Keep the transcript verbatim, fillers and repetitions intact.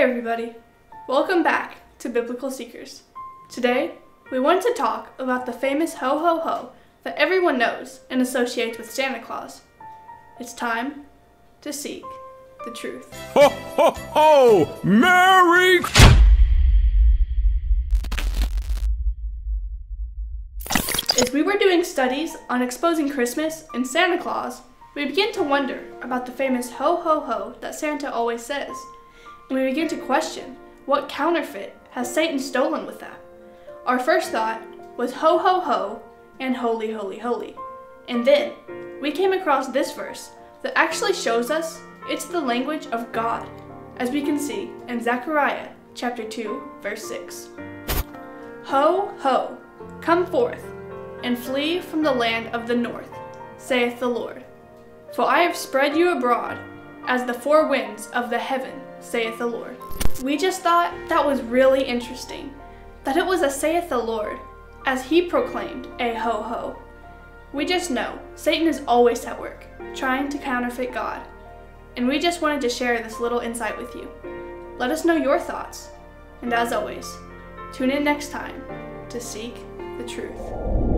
Hey everybody, welcome back to Biblical Seekers. Today, we want to talk about the famous ho ho ho that everyone knows and associates with Santa Claus. It's time to seek the truth. Ho ho ho! Merry Christmas! As we were doing studies on exposing Christmas and Santa Claus, we begin to wonder about the famous ho ho ho that Santa always says. And we begin to question, what counterfeit has Satan stolen with that? Our first thought was ho ho ho and holy holy holy. And then we came across this verse that actually shows us it's the language of God, as we can see in Zechariah chapter two verse six. Ho ho, come forth and flee from the land of the north, saith the Lord. For I have spread you abroad as the four winds of the heaven, saith the Lord. We just thought that was really interesting, that it was a saith the Lord, as he proclaimed a ho ho. We just know Satan is always at work, trying to counterfeit God. And we just wanted to share this little insight with you. Let us know your thoughts. And as always, tune in next time to seek the truth.